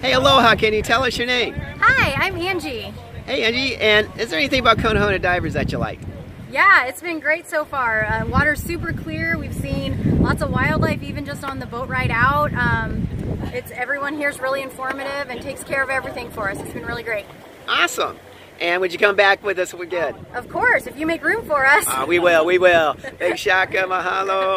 Hey, aloha, can you tell us your name? Hi, I'm Angie. Hey Angie, and is there anything about Kona Honu Divers that you like? Yeah, it's been great so far. Water's super clear. We've seen lots of wildlife even just on the boat ride out. Everyone here is really informative and takes care of everything for us. It's been really great. Awesome. And would you come back with us if we did? Of course, if you make room for us. We will, we will. Big shaka, mahalo.